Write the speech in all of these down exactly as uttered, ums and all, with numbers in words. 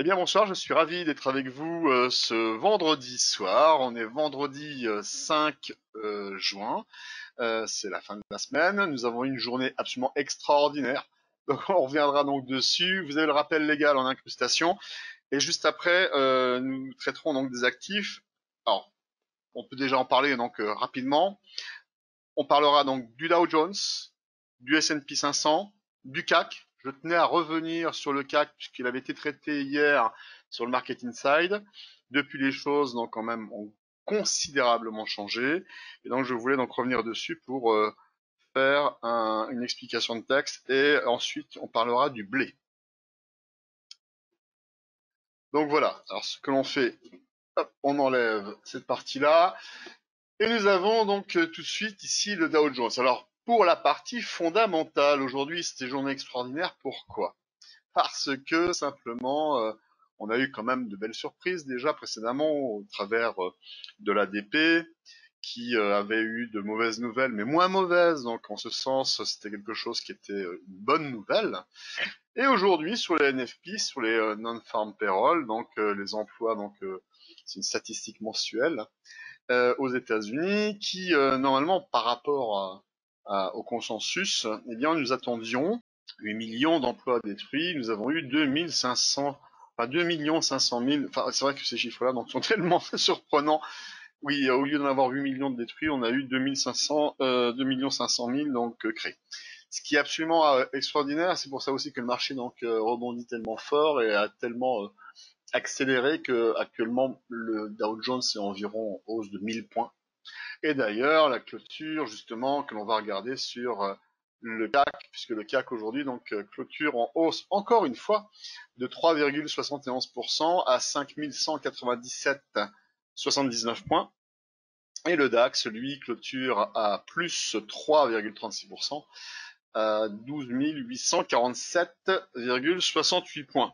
Eh bien bonsoir, je suis ravi d'être avec vous euh, ce vendredi soir. On est vendredi euh, cinq euh, juin, euh, c'est la fin de la semaine. Nous avons une journée absolument extraordinaire, donc on reviendra donc dessus. Vous avez le rappel légal en incrustation et juste après euh, nous traiterons donc des actifs. Alors on peut déjà en parler donc euh, rapidement. On parlera donc du Dow Jones, du S and P cinq cents, du C A C. Je tenais à revenir sur le C A C puisqu'il avait été traité hier sur le Market Inside. Depuis, les choses donc quand même ont considérablement changé et donc je voulais donc revenir dessus pour euh, faire un, une explication de texte et ensuite on parlera du blé. Donc voilà. Alors ce que l'on fait, hop, on enlève cette partie-là et nous avons donc euh, tout de suite ici le Dow Jones. Alors pour la partie fondamentale, aujourd'hui c'était une journée extraordinaire. Pourquoi? Parce que simplement, euh, on a eu quand même de belles surprises déjà précédemment au travers euh, de l'A D P qui euh, avait eu de mauvaises nouvelles, mais moins mauvaises. Donc en ce sens, c'était quelque chose qui était euh, une bonne nouvelle. Et aujourd'hui, sur les N F P, sur les euh, non-farm payroll, donc euh, les emplois, donc euh, c'est une statistique mensuelle euh, aux États-Unis qui euh, normalement par rapport à au consensus, eh bien, nous attendions huit millions d'emplois détruits, nous avons eu deux mille cinq cents, enfin deux millions cinq cent mille, enfin, c'est vrai que ces chiffres-là donc sont tellement surprenants. Oui, au lieu d'en avoir huit millions de détruits, on a eu deux millions cinq cent mille donc euh, créés. Ce qui est absolument euh, extraordinaire, c'est pour ça aussi que le marché donc euh, rebondit tellement fort et a tellement euh, accéléré que actuellement le Dow Jones est environ en hausse de mille points. Et d'ailleurs, la clôture, justement, que l'on va regarder sur le C A C, puisque le C A C aujourd'hui, donc, clôture en hausse, encore une fois, de trois virgule soixante et onze pour cent à cinq mille cent quatre-vingt-dix-sept virgule soixante-dix-neuf points. Et le D A X, lui, clôture à plus trois virgule trente-six pour cent à douze mille huit cent quarante-sept virgule soixante-huit points.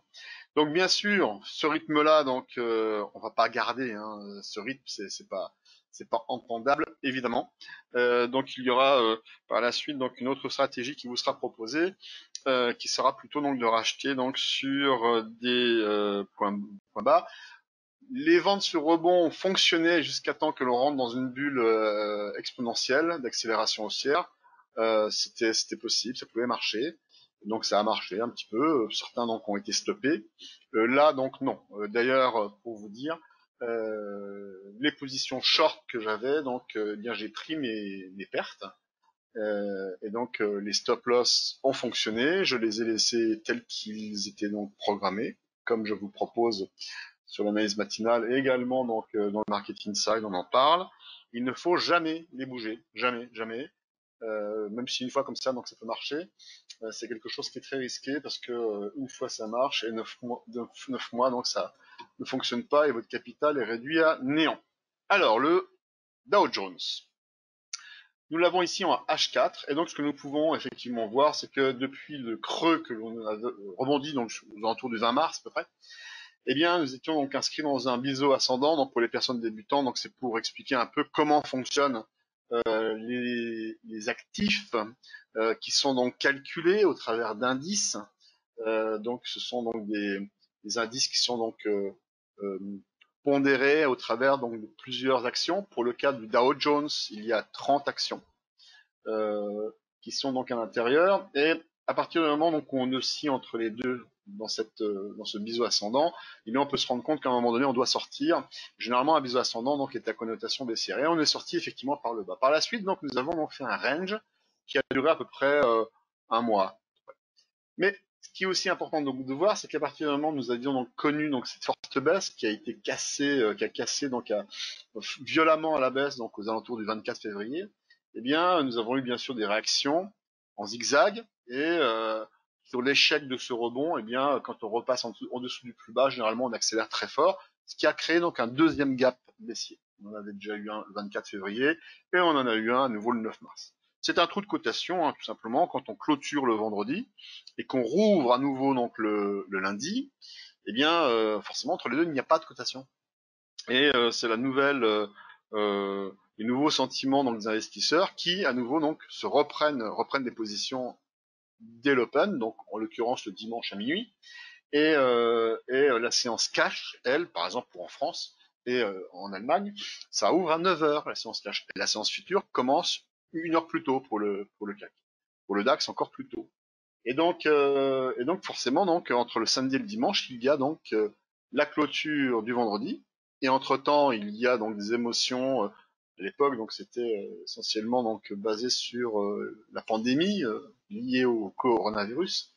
Donc, bien sûr, ce rythme-là, donc, euh, on va pas garder, hein, ce rythme, c'est, c'est pas, c'est pas entendable, évidemment. Euh, donc il y aura euh, par la suite donc une autre stratégie qui vous sera proposée, euh, qui sera plutôt donc de racheter donc sur euh, des euh, points, points bas. Les ventes sur rebond ont fonctionné jusqu'à temps que l'on rentre dans une bulle euh, exponentielle d'accélération haussière. Euh, c'était c'était possible, ça pouvait marcher. Donc ça a marché un petit peu. Certains donc ont été stoppés. Euh, là donc non. Euh, d'ailleurs pour vous dire. Euh, les positions short que j'avais, donc euh, bien j'ai pris mes, mes pertes euh, et donc euh, les stop loss ont fonctionné. Je les ai laissés tels qu'ils étaient donc programmés, comme je vous propose sur l'analyse matinale et également donc euh, dans le Market Inside, on en parle. Il ne faut jamais les bouger, jamais, jamais. Euh, même si une fois comme ça, donc ça peut marcher, euh, c'est quelque chose qui est très risqué parce que euh, une fois ça marche et neuf mois, neuf mois donc ça ne fonctionne pas et votre capital est réduit à néant. Alors le Dow Jones, nous l'avons ici en H quatre et donc ce que nous pouvons effectivement voir, c'est que depuis le creux que l'on a rebondi donc aux alentours du vingt mars à peu près, eh bien nous étions donc inscrits dans un biseau ascendant. Donc pour les personnes débutantes, donc c'est pour expliquer un peu comment fonctionne Euh, les, les actifs euh, qui sont donc calculés au travers d'indices. Euh, donc ce sont donc des, des indices qui sont donc euh, euh, pondérés au travers donc de plusieurs actions. Pour le cas du Dow Jones, il y a trente actions euh, qui sont donc à l'intérieur, et à partir du moment donc où on oscille entre les deux dans cette euh, dans ce biseau ascendant, et bien on peut se rendre compte qu'à un moment donné on doit sortir. Généralement un biseau ascendant donc est à connotation baissière et on est sorti effectivement par le bas. Par la suite donc nous avons donc fait un range qui a duré à peu près euh, un mois. Ouais. Mais ce qui est aussi important donc, de voir, c'est qu'à partir du moment où nous avions donc connu donc cette forte baisse qui a été cassée, euh, qui a cassé donc à, euh, violemment à la baisse donc aux alentours du vingt-quatre février, eh bien nous avons eu bien sûr des réactions en zigzag et euh, sur l'échec de ce rebond, eh bien, quand on repasse en dessous, en dessous du plus bas, généralement on accélère très fort, ce qui a créé donc un deuxième gap baissier. On en avait déjà eu un le vingt-quatre février et on en a eu un à nouveau le neuf mars. C'est un trou de cotation, hein, tout simplement. Quand on clôture le vendredi et qu'on rouvre à nouveau donc le, le lundi, eh bien, euh, forcément entre les deux il n'y a pas de cotation. Et euh, c'est la nouvelle, euh, euh, les nouveaux sentiments donc des investisseurs qui à nouveau donc se reprennent, reprennent des positions dès l'open, donc en l'occurrence le dimanche à minuit, et, euh, et la séance cash, elle, par exemple pour en France et euh, en Allemagne, ça ouvre à neuf heures, la séance cash. La séance future commence une heure plus tôt pour le, pour le C A C, pour le DAX encore plus tôt. Et donc, euh, et donc forcément, donc entre le samedi et le dimanche, il y a donc euh, la clôture du vendredi, et entre temps, il y a donc des émotions. Euh, à l'époque, donc c'était euh, essentiellement donc basé sur euh, la pandémie euh, liée au coronavirus,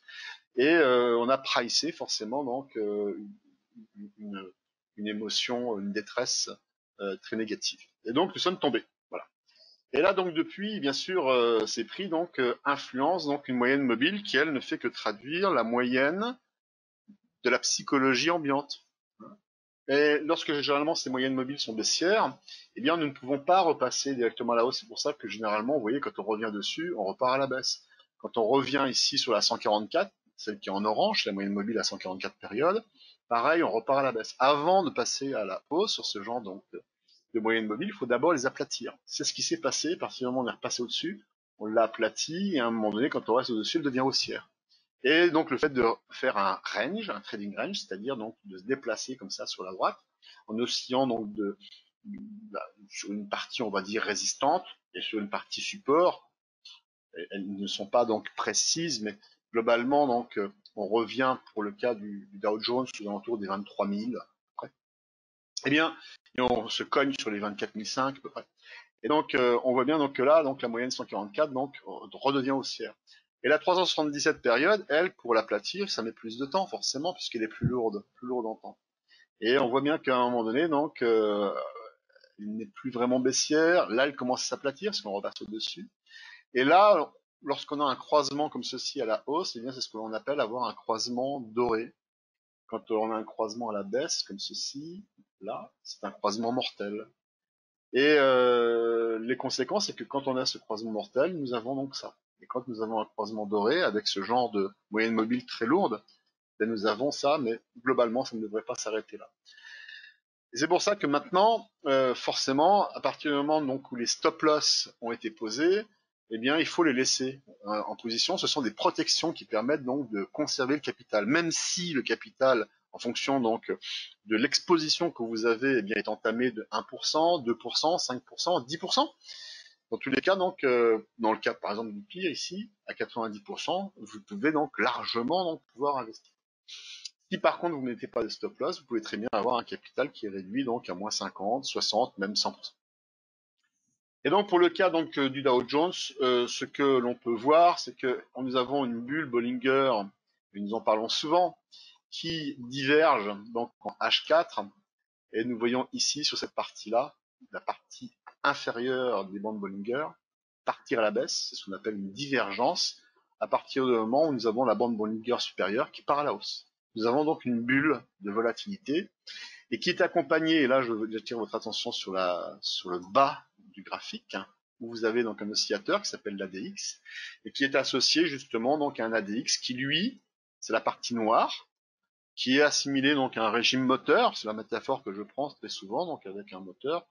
et euh, on a pricé forcément donc euh, une, une émotion, une détresse euh, très négative. Et donc nous sommes tombés. Et là donc depuis, bien sûr, euh, ces prix donc euh, influencent donc une moyenne mobile qui elle ne fait que traduire la moyenne de la psychologie ambiante. Et lorsque généralement ces moyennes mobiles sont baissières, eh bien nous ne pouvons pas repasser directement à la hausse. C'est pour ça que généralement, vous voyez, quand on revient dessus, on repart à la baisse. Quand on revient ici sur la cent quarante-quatre, celle qui est en orange, la moyenne mobile à cent quarante-quatre périodes, pareil, on repart à la baisse. Avant de passer à la hausse sur ce genre donc de de moyenne mobile, il faut d'abord les aplatir. C'est ce qui s'est passé, parce que on est repassé au-dessus, on l'a aplati, et à un moment donné, quand on reste au-dessus, elle devient haussière. Et donc le fait de faire un range, un trading range, c'est-à-dire donc de se déplacer comme ça sur la droite, en oscillant donc de, bah, sur une partie, on va dire, résistante, et sur une partie support, elles ne sont pas donc précises, mais globalement, donc on revient, pour le cas du, du Dow Jones, aux alentours des vingt-trois mille, à peu près. Eh bien, et on se cogne sur les vingt-quatre mille cinq à peu près. Et donc, euh, on voit bien donc que là, donc la moyenne cent quarante-quatre donc redevient haussière. Et la trois cent soixante-dix-sept période, elle, pour l'aplatir, ça met plus de temps forcément, puisqu'elle est plus lourde, plus lourde en temps. Et on voit bien qu'à un moment donné, donc, euh, elle n'est plus vraiment baissière. Là, elle commence à s'aplatir, parce qu'on repasse au-dessus. Et là, lorsqu'on a un croisement comme ceci à la hausse, eh bien, c'est ce que l'on appelle avoir un croisement doré. Quand on a un croisement à la baisse, comme ceci, là, c'est un croisement mortel. Et euh, les conséquences, c'est que quand on a ce croisement mortel, nous avons donc ça. Et quand nous avons un croisement doré, avec ce genre de moyenne mobile très lourde, ben nous avons ça, mais globalement, ça ne devrait pas s'arrêter là. Et c'est pour ça que maintenant, euh, forcément, à partir du moment donc, où les stop-loss ont été posés, eh bien, il faut les laisser en position. Ce sont des protections qui permettent donc de conserver le capital, même si le capital, en fonction donc de l'exposition que vous avez, eh bien, est entamé de un pour cent, deux pour cent, cinq pour cent, dix pour cent. Dans tous les cas, donc, euh, dans le cas par exemple du pire ici, à quatre-vingt-dix pour cent, vous pouvez donc largement donc pouvoir investir. Si par contre vous ne mettez pas de stop loss, vous pouvez très bien avoir un capital qui est réduit donc à moins cinquante, soixante, même cent pour cent. Et donc pour le cas donc du Dow Jones, euh, ce que l'on peut voir, c'est que nous avons une bulle Bollinger, et nous en parlons souvent, qui diverge donc en H quatre, et nous voyons ici sur cette partie-là, la partie inférieure des bandes Bollinger, partir à la baisse, c'est ce qu'on appelle une divergence, à partir du moment où nous avons la bande Bollinger supérieure qui part à la hausse. Nous avons donc une bulle de volatilité, et qui est accompagnée, et là j'attire votre attention sur, la, sur le bas du graphique, hein, où vous avez donc un oscillateur qui s'appelle l'A D X, et qui est associé justement donc à un A D X qui lui, c'est la partie noire, qui est assimilé donc à un régime moteur, c'est la métaphore que je prends très souvent, donc avec un moteur,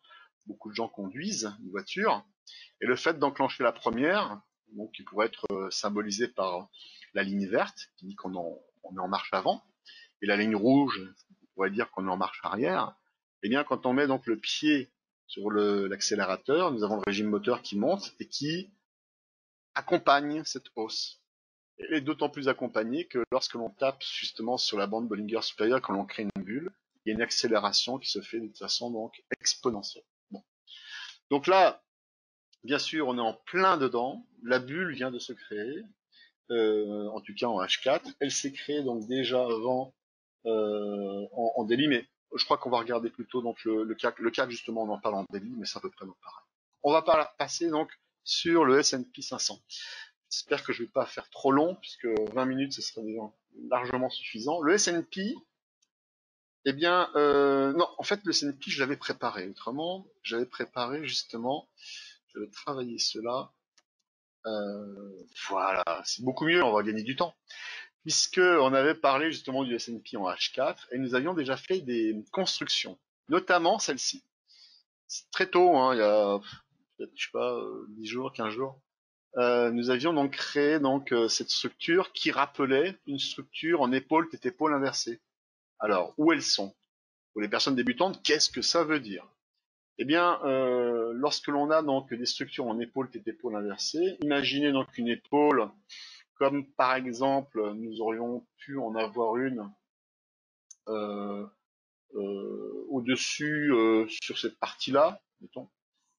beaucoup de gens conduisent une voiture, et le fait d'enclencher la première, donc qui pourrait être symbolisé par la ligne verte, qui dit qu'on en, on est en marche avant, et la ligne rouge, on pourrait dire qu'on est en marche arrière, et bien quand on met donc le pied sur l'accélérateur, nous avons le régime moteur qui monte et qui accompagne cette hausse. Elle est d'autant plus accompagnée que lorsque l'on tape justement sur la bande Bollinger supérieure, quand l'on crée une bulle, il y a une accélération qui se fait de toute façon donc exponentielle. Bon. Donc là, bien sûr, on est en plein dedans. La bulle vient de se créer, euh, en tout cas en H quatre. Elle s'est créée donc déjà avant euh, en, en daily, mais je crois qu'on va regarder plutôt donc le, le C A C. Le C A C justement, on en parle en daily, mais c'est à peu près donc pareil. On va pas passer donc sur le S and P cinq cents. J'espère que je ne vais pas faire trop long, puisque vingt minutes, ce serait déjà largement suffisant. Le S and P, eh bien, euh, non, en fait, le S and P, je l'avais préparé. Autrement, j'avais préparé, justement, j'avais travaillé cela. Euh, voilà, c'est beaucoup mieux, on va gagner du temps. Puisqu'on avait parlé, justement, du S and P en H quatre, et nous avions déjà fait des constructions, notamment celle-ci. Très tôt, hein, il y a peut-être, je sais pas, dix jours, quinze jours. euh, nous avions donc créé donc euh, cette structure qui rappelait une structure en épaule tête épaule inversée. Alors, où elles sont? Pour les personnes débutantes, qu'est-ce que ça veut dire? Eh bien, euh, lorsque l'on a donc des structures en épaule tête épaule inversée, imaginez donc une épaule comme par exemple nous aurions pu en avoir une euh, euh, au-dessus euh, sur cette partie-là, mettons.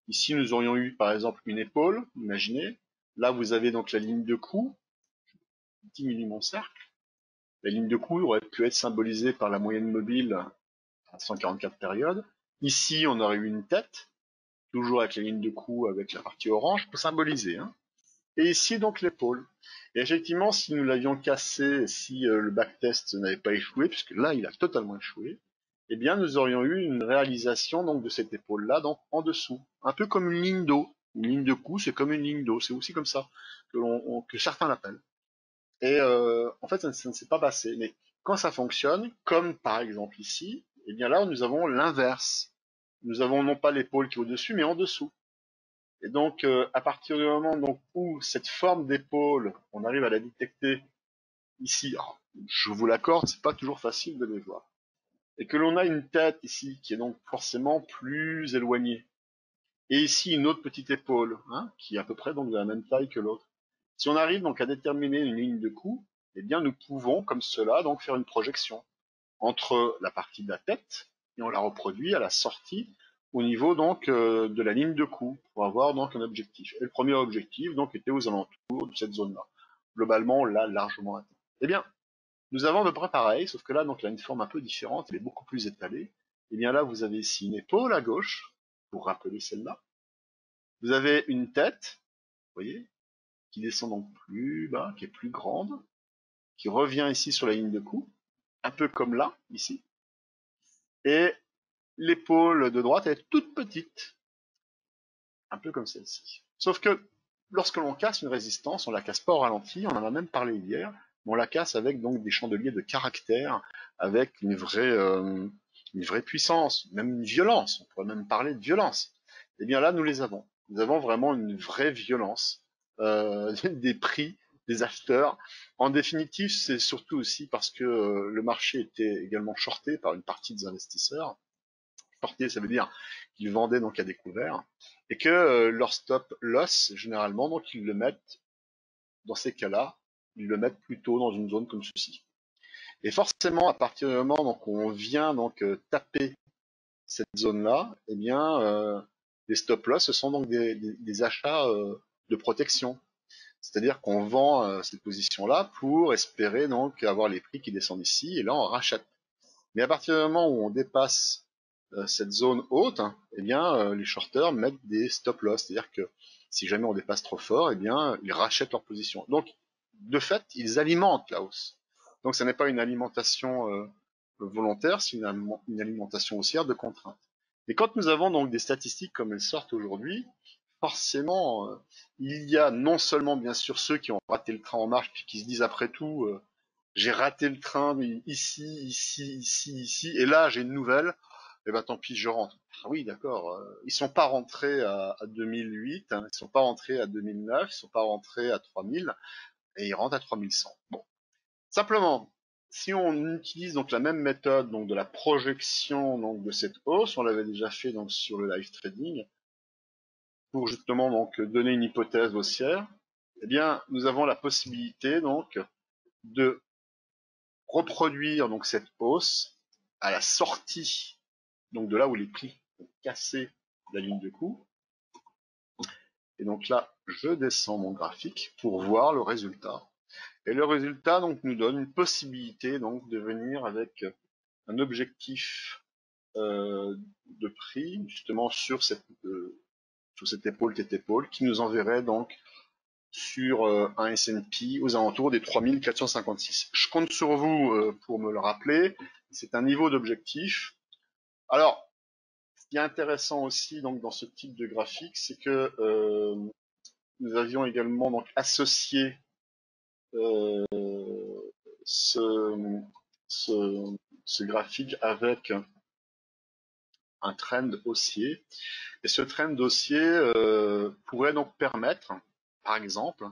Ici, nous aurions eu, par exemple, une épaule, imaginez. Là, vous avez donc la ligne de coup. Je diminue mon cercle. La ligne de coup aurait pu être symbolisée par la moyenne mobile à cent quarante-quatre périodes. Ici, on aurait eu une tête, toujours avec la ligne de coup, avec la partie orange, pour symboliser. Hein. Et ici, donc, l'épaule. Et effectivement, si nous l'avions cassée, si euh, le backtest n'avait pas échoué, puisque là, il a totalement échoué, eh bien, nous aurions eu une réalisation donc de cette épaule-là, donc en dessous, un peu comme une ligne d'eau, une ligne de cou, c'est comme une ligne d'eau, c'est aussi comme ça que, on, on, que certains l'appellent. Et euh, en fait, ça, ça ne s'est pas passé. Mais quand ça fonctionne, comme par exemple ici, eh bien là, nous avons l'inverse. Nous avons non pas l'épaule qui est au-dessus, mais en dessous. Et donc, euh, à partir du moment donc, où cette forme d'épaule, on arrive à la détecter ici, alors, je vous l'accorde, c'est pas toujours facile de les voir. Et que l'on a une tête ici qui est donc forcément plus éloignée. Et ici une autre petite épaule, hein, qui est à peu près donc de la même taille que l'autre. Si on arrive donc à déterminer une ligne de coup, eh bien nous pouvons comme cela donc faire une projection entre la partie de la tête et on la reproduit à la sortie au niveau donc euh, de la ligne de coup pour avoir donc un objectif. Et le premier objectif donc était aux alentours de cette zone-là. Globalement, on l'a largement atteint. Eh bien, nous avons à peu près pareil, sauf que là, donc, elle a une forme un peu différente, elle est beaucoup plus étalée. Et bien là, vous avez ici une épaule à gauche, pour rappeler celle-là. Vous avez une tête, vous voyez, qui descend donc plus bas, qui est plus grande, qui revient ici sur la ligne de coup, un peu comme là, ici. Et l'épaule de droite, elle est toute petite, un peu comme celle-ci. Sauf que, lorsque l'on casse une résistance, on la casse pas au ralenti, on en a même parlé hier, on la casse avec donc des chandeliers de caractère, avec une vraie, euh, une vraie puissance, même une violence, on pourrait même parler de violence. Et bien là, nous les avons. Nous avons vraiment une vraie violence euh, des prix, des acheteurs. En définitive, c'est surtout aussi parce que euh, le marché était également shorté par une partie des investisseurs. Shorté, ça veut dire qu'ils vendaient donc à découvert, et que euh, leur stop loss, généralement, donc ils le mettent dans ces cas-là, ils le mettent plutôt dans une zone comme ceci. Et forcément, à partir du moment donc, où on vient donc euh, taper cette zone-là, eh bien, euh, les stop-loss, ce sont donc des, des, des achats euh, de protection. C'est-à-dire qu'on vend euh, cette position-là pour espérer donc avoir les prix qui descendent ici, et là on rachète. Mais à partir du moment où on dépasse euh, cette zone haute, hein, eh bien, euh, les shorters mettent des stop-loss. C'est-à-dire que si jamais on dépasse trop fort, eh bien, ils rachètent leur position. Donc, de fait, ils alimentent la hausse. Donc, ce n'est pas une alimentation euh, volontaire, c'est une, une alimentation haussière de contrainte. Et quand nous avons donc des statistiques comme elles sortent aujourd'hui, forcément, euh, il y a non seulement, bien sûr, ceux qui ont raté le train en marche, puis qui se disent après tout, euh, j'ai raté le train mais ici, ici, ici, ici, et là, j'ai une nouvelle, et eh ben tant pis, je rentre. Ah oui, d'accord, ils sont pas rentrés à, à deux mille huit, hein, ils sont pas rentrés à deux mille neuf, ils sont pas rentrés à trois mille, et il rentre à trois mille cent. Bon. Simplement, si on utilise donc la même méthode donc de la projection donc de cette hausse, on l'avait déjà fait donc sur le live trading, pour justement donc donner une hypothèse haussière, eh bien nous avons la possibilité donc de reproduire donc cette hausse à la sortie donc de là où les prix ont cassé la ligne de coup. Et donc là, je descends mon graphique pour voir le résultat. Et le résultat donc nous donne une possibilité donc de venir avec un objectif euh, de prix justement sur cette euh, sur cette épaule tête épaule qui nous enverrait donc sur euh, un S and P aux alentours des trois mille quatre cent cinquante-six. Je compte sur vous euh, pour me le rappeler. C'est un niveau d'objectif. Alors, ce qui est intéressant aussi donc dans ce type de graphique, c'est que euh, nous avions également donc associé euh, ce, ce, ce graphique avec un trend haussier. Et ce trend haussier euh, pourrait donc permettre, par exemple,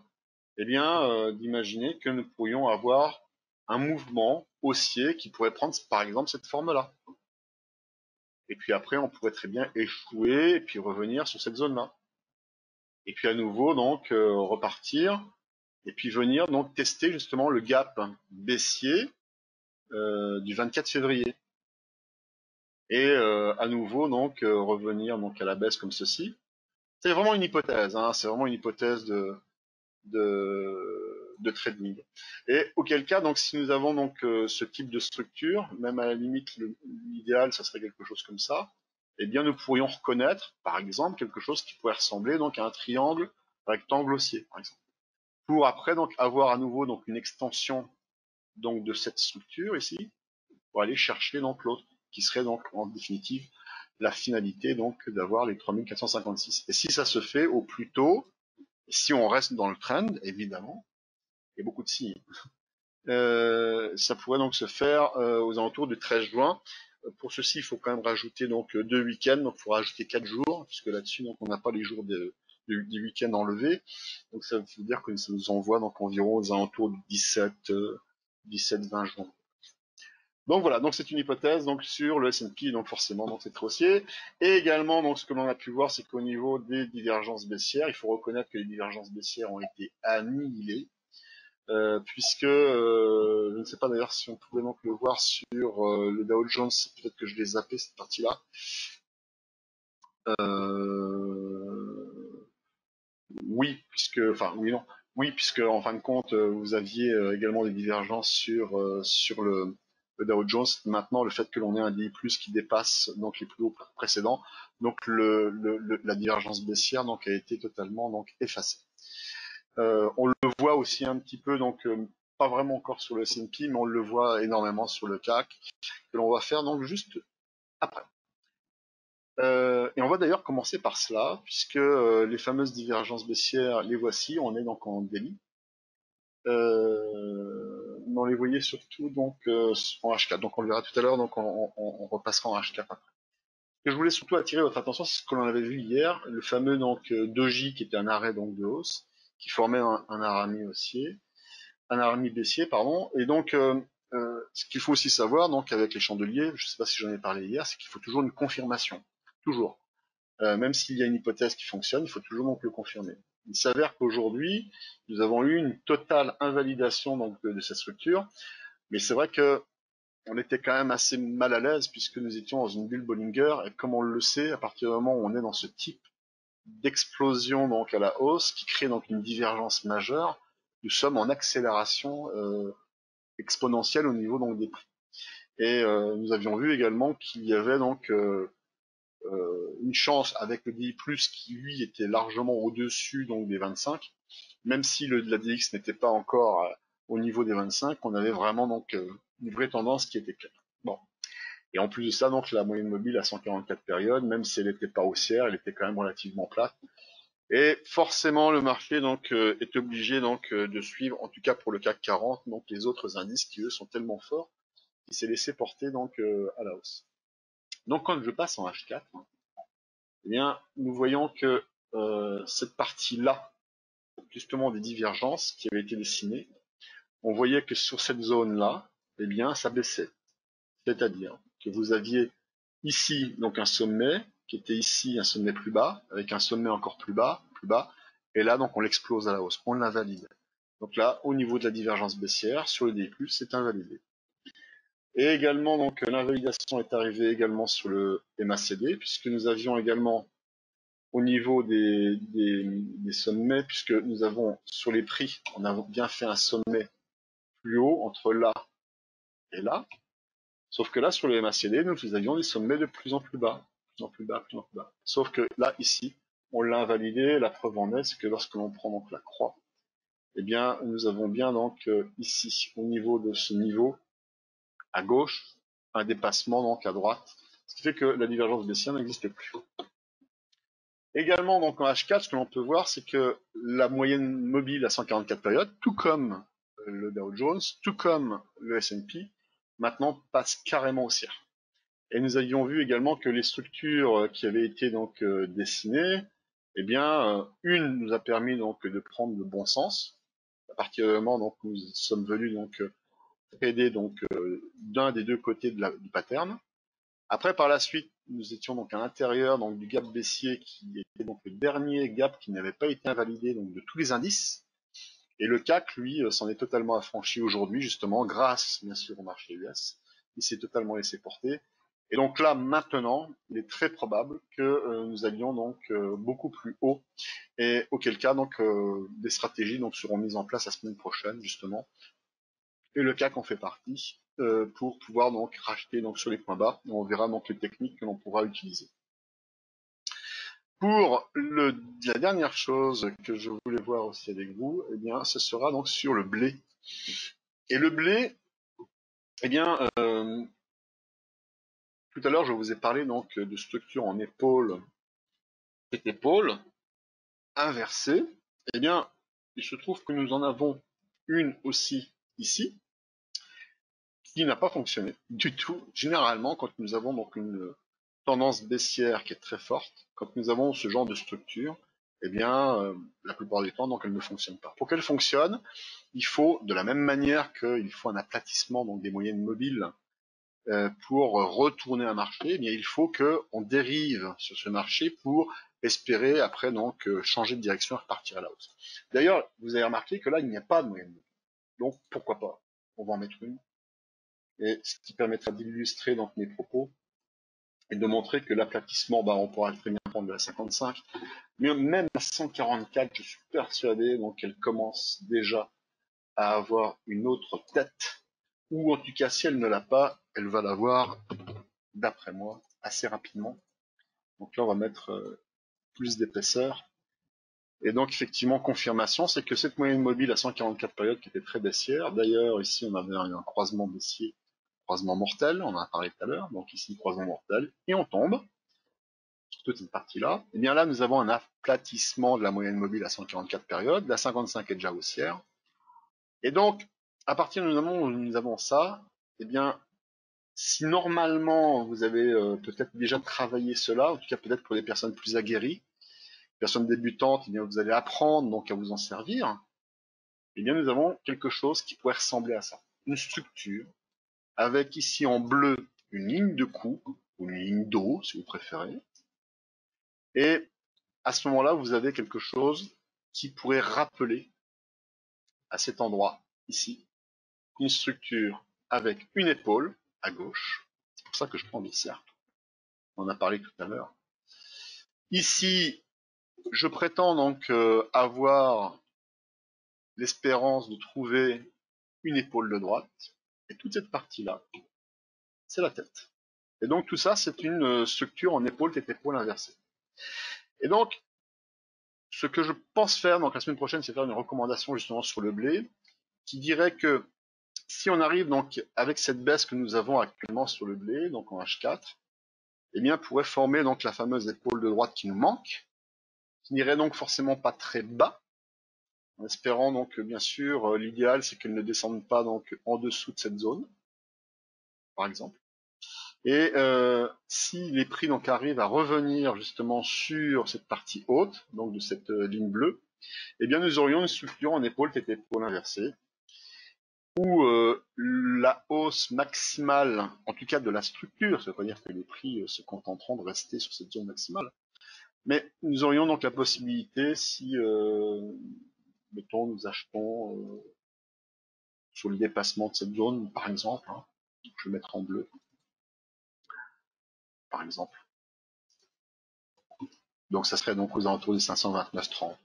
eh bien, euh, d'imaginer que nous pourrions avoir un mouvement haussier qui pourrait prendre, par exemple, cette forme-là. Et puis après, on pourrait très bien échouer et puis revenir sur cette zone-là. Et puis à nouveau, donc, euh, repartir et puis venir donc tester justement le gap baissier euh, du vingt-quatre février. Et euh, à nouveau, donc, euh, revenir donc à la baisse comme ceci. C'est vraiment une hypothèse, hein, c'est vraiment une hypothèse de, de, de trading. Et auquel cas, donc, si nous avons donc euh, ce type de structure, même à la limite, l'idéal, ça serait quelque chose comme ça. Eh bien, nous pourrions reconnaître, par exemple, quelque chose qui pourrait ressembler donc à un triangle rectangle haussier, par exemple. Pour après donc avoir à nouveau donc une extension donc de cette structure ici, pour aller chercher donc l'autre, qui serait donc en définitive la finalité donc d'avoir les trois mille quatre cent cinquante-six. Et si ça se fait au plus tôt, si on reste dans le trend, évidemment, et beaucoup de signes, euh, ça pourrait donc se faire euh, aux alentours du treize juin. Pour ceci, il faut quand même rajouter donc deux week-ends, donc il faut rajouter quatre jours, puisque là-dessus, donc on n'a pas les jours de, de, des week-ends enlevés. Donc ça veut dire que ça nous envoie donc environ aux alentours du dix-sept, dix-sept vingt juin. Donc voilà, donc c'est une hypothèse donc sur le S and P, donc forcément donc c'est haussier. Et également donc ce que l'on a pu voir, c'est qu'au niveau des divergences baissières, il faut reconnaître que les divergences baissières ont été annihilées, euh, puisque euh, je ne sais pas d'ailleurs si on pouvait donc le voir sur euh, le Dow Jones, peut-être que je l'ai zappé cette partie-là. Euh... Oui, puisque enfin oui non, oui puisque en fin de compte vous aviez également des divergences sur euh, sur le le Dow Jones. Maintenant, le fait que l'on ait un D I plus qui dépasse donc les plus hauts précédents, donc le, le, le, la divergence baissière donc a été totalement donc effacée. Euh, on le voit aussi un petit peu donc euh, pas vraiment encore sur le S and P, mais on le voit énormément sur le C A C, que l'on va faire donc juste après. Euh, et on va d'ailleurs commencer par cela, puisque euh, les fameuses divergences baissières, les voici. On est donc en daily. Euh, on les voyait surtout donc euh, en H quatre, donc on le verra tout à l'heure, donc on, on, on repassera en H quatre après. Ce que je voulais surtout attirer votre attention, c'est ce que l'on avait vu hier, le fameux donc deux J qui était un arrêt donc de hausse, qui formait un, un arami haussier, un arami baissier pardon. Et donc euh, euh, ce qu'il faut aussi savoir donc avec les chandeliers, je ne sais pas si j'en ai parlé hier, c'est qu'il faut toujours une confirmation, toujours. Euh, même s'il y a une hypothèse qui fonctionne, il faut toujours donc le confirmer. Il s'avère qu'aujourd'hui, nous avons eu une totale invalidation donc, de, de cette structure, mais c'est vrai que on était quand même assez mal à l'aise puisque nous étions dans une bulle Bollinger, et comme on le sait, à partir du moment où on est dans ce type d'explosion donc à la hausse, qui crée donc une divergence majeure, nous sommes en accélération euh, exponentielle au niveau donc des prix. Et euh, nous avions vu également qu'il y avait donc euh, Euh, une chance avec le D I plus, qui lui était largement au-dessus donc des vingt-cinq, même si le, la D X n'était pas encore euh, au niveau des vingt-cinq, on avait vraiment donc euh, une vraie tendance qui était claire. Bon. Et en plus de ça, donc la moyenne mobile à cent quarante-quatre périodes, même si elle n'était pas haussière, elle était quand même relativement plate. Et forcément, le marché donc euh, est obligé donc euh, de suivre, en tout cas pour le C A C quarante, donc les autres indices qui eux sont tellement forts, qu'il s'est laissé porter donc euh, à la hausse. Donc quand je passe en H quatre, eh bien, nous voyons que euh, cette partie-là, justement des divergences qui avaient été dessinées, on voyait que sur cette zone-là, eh bien, ça baissait. C'est-à-dire que vous aviez ici donc un sommet, qui était ici un sommet plus bas, avec un sommet encore plus bas, plus bas, et là donc on l'explose à la hausse, on l'invalide. Donc là, au niveau de la divergence baissière, sur le D I plus, c'est invalidé. Et également, donc, l'invalidation est arrivée également sur le M A C D, puisque nous avions également au niveau des, des, des sommets, puisque nous avons sur les prix, on a bien fait un sommet plus haut entre là et là. Sauf que là, sur le M A C D, nous avions des sommets de plus en plus bas, plus en plus bas, plus en plus bas. Sauf que là, ici, on l'a invalidé. La preuve en est, c'est que lorsque l'on prend donc la croix, eh bien, nous avons bien donc ici, au niveau de ce niveau, à gauche, un dépassement donc à droite, ce qui fait que la divergence baissière n'existe plus. Également donc en H quatre, ce que l'on peut voir, c'est que la moyenne mobile à cent quarante-quatre périodes, tout comme le Dow Jones, tout comme le S and P, maintenant passe carrément haussière. Et nous avions vu également que les structures qui avaient été donc dessinées, eh bien, euh, une nous a permis donc de prendre le bon sens. À partir du moment donc nous sommes venus donc trader donc euh, d'un des deux côtés de la, du pattern. Après, par la suite, nous étions donc à l'intérieur donc du gap baissier qui était donc le dernier gap qui n'avait pas été invalidé donc de tous les indices. Et le C A C, lui, s'en est totalement affranchi aujourd'hui, justement, grâce, bien sûr, au marché U S. Il s'est totalement laissé porter. Et donc là, maintenant, il est très probable que euh, nous allions donc euh, beaucoup plus haut. Et auquel cas, donc, euh, des stratégies donc seront mises en place la semaine prochaine, justement. Et le C A C en fait partie euh, pour pouvoir donc racheter donc sur les points bas. Et on verra donc les techniques que l'on pourra utiliser. Pour le, la dernière chose que je voulais voir aussi avec vous, eh bien, ce sera donc sur le blé. Et le blé, eh bien, euh, tout à l'heure, je vous ai parlé donc de structure en épaule et épaule inversée. Eh bien, il se trouve que nous en avons une aussi ici, qui n'a pas fonctionné du tout. Généralement, quand nous avons donc une tendance baissière qui est très forte, quand nous avons ce genre de structure, eh bien, euh, la plupart du temps, donc, elle ne fonctionne pas. Pour qu'elle fonctionne, il faut, de la même manière qu'il faut un aplatissement donc des moyennes mobiles euh, pour retourner un marché, eh bien, il faut qu'on dérive sur ce marché pour espérer après donc euh, changer de direction et repartir à la hausse. D'ailleurs, vous avez remarqué que là, il n'y a pas de moyenne mobile. Donc, pourquoi pas? On va en mettre une. Et ce qui permettra d'illustrer donc mes propos, et de montrer que l'aplatissement, bah, on pourra très bien prendre de la cinquante-cinq, mais même à cent quarante-quatre, je suis persuadé donc qu'elle commence déjà à avoir une autre tête, ou en tout cas si elle ne l'a pas, elle va l'avoir, d'après moi, assez rapidement. Donc là on va mettre euh, plus d'épaisseur, et donc effectivement confirmation, c'est que cette moyenne mobile à cent quarante-quatre périodes qui était très baissière, d'ailleurs ici on avait un croisement baissier, croisement mortel, on en a parlé tout à l'heure, donc ici croisement mortel, et on tombe sur toute cette partie-là. Et bien là, nous avons un aplatissement de la moyenne mobile à cent quarante-quatre périodes, la cinquante-cinq est déjà haussière. Et donc, à partir du moment où nous avons ça, et bien, si normalement vous avez euh, peut-être déjà travaillé cela, en tout cas peut-être pour des personnes plus aguerries, personnes débutantes, et bien vous allez apprendre donc à vous en servir, et bien nous avons quelque chose qui pourrait ressembler à ça, une structure, avec ici en bleu une ligne de coupe, ou une ligne d'eau si vous préférez. Et à ce moment-là, vous avez quelque chose qui pourrait rappeler à cet endroit, ici, une structure avec une épaule à gauche. C'est pour ça que je prends des cercles. On en a parlé tout à l'heure. Ici, je prétends donc euh, avoir l'espérance de trouver une épaule de droite. Et toute cette partie-là, c'est la tête. Et donc tout ça, c'est une structure en épaule tête épaule inversée. Et donc, ce que je pense faire, donc la semaine prochaine, c'est faire une recommandation justement sur le blé, qui dirait que si on arrive donc avec cette baisse que nous avons actuellement sur le blé, donc en H quatre, eh bien, pourrait former donc la fameuse épaule de droite qui nous manque, qui n'irait donc forcément pas très bas. En espérant donc bien sûr, l'idéal c'est qu'elle ne descende pas donc en dessous de cette zone, par exemple. Et euh, si les prix donc arrivent à revenir justement sur cette partie haute, donc de cette euh, ligne bleue, eh bien nous aurions une structure en épaule tête épaule inversée, où euh, la hausse maximale, en tout cas de la structure, ça veut pas dire que les prix euh, se contenteront de rester sur cette zone maximale, mais nous aurions donc la possibilité si euh, mettons, nous achetons euh, sur le dépassement de cette zone, par exemple, hein, je vais mettre en bleu, par exemple. Donc ça serait donc aux alentours de cinq cent vingt-neuf virgule trente.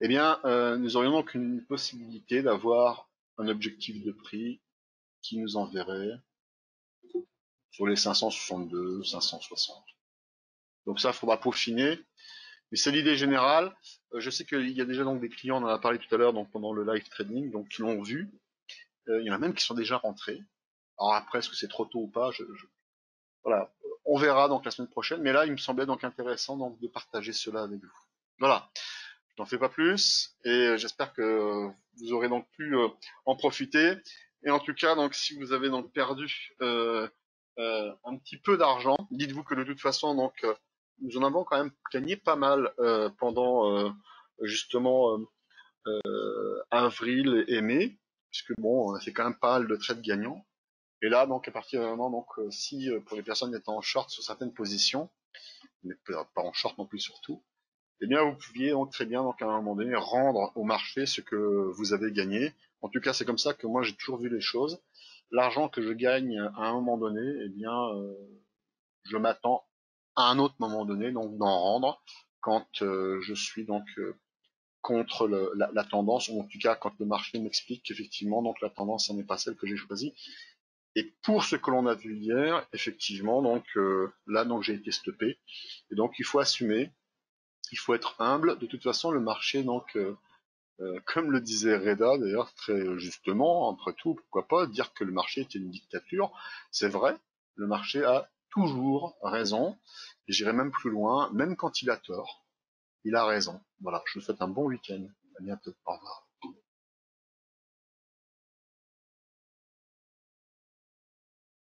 Eh bien, euh, nous aurions donc une possibilité d'avoir un objectif de prix qui nous enverrait sur les cinq cent soixante-deux, cinq cent soixante. Donc ça, il faudra peaufiner. Mais c'est l'idée générale. Je sais qu'il y a déjà donc des clients, on en a parlé tout à l'heure donc pendant le live trading, donc qui l'ont vu. Euh, il y en a même qui sont déjà rentrés. Alors après, est-ce que c'est trop tôt ou pas, je, je... Voilà, on verra donc la semaine prochaine. Mais là, il me semblait donc intéressant donc de partager cela avec vous. Voilà, je n'en fais pas plus et j'espère que vous aurez donc pu euh, en profiter. Et en tout cas, donc si vous avez donc perdu euh, euh, un petit peu d'argent, dites-vous que de toute façon donc euh, nous en avons quand même gagné pas mal euh, pendant euh, justement euh, euh, avril et mai, puisque bon, c'est quand même pas mal de trades gagnants. Et là, donc à partir d'un moment, donc euh, si euh, pour les personnes étant en short sur certaines positions, mais pas en short non plus surtout, eh bien vous pouviez donc très bien donc à un moment donné rendre au marché ce que vous avez gagné. En tout cas, c'est comme ça que moi j'ai toujours vu les choses. L'argent que je gagne à un moment donné, eh bien euh, je m'attends à un autre moment donné donc d'en rendre quand euh, je suis donc euh, contre le, la, la tendance, ou en tout cas quand le marché m'explique qu'effectivement donc la tendance n'est pas celle que j'ai choisie. Et pour ce que l'on a vu hier, effectivement, donc euh, là donc j'ai été stoppé. Et donc il faut assumer, il faut être humble. De toute façon, le marché, donc euh, euh, comme le disait Reda d'ailleurs très justement, après tout, pourquoi pas dire que le marché était une dictature. C'est vrai, le marché a toujours raison. Et j'irai même plus loin, même quand il a tort, il a raison. Voilà, je vous souhaite un bon week-end. À bientôt. Au revoir.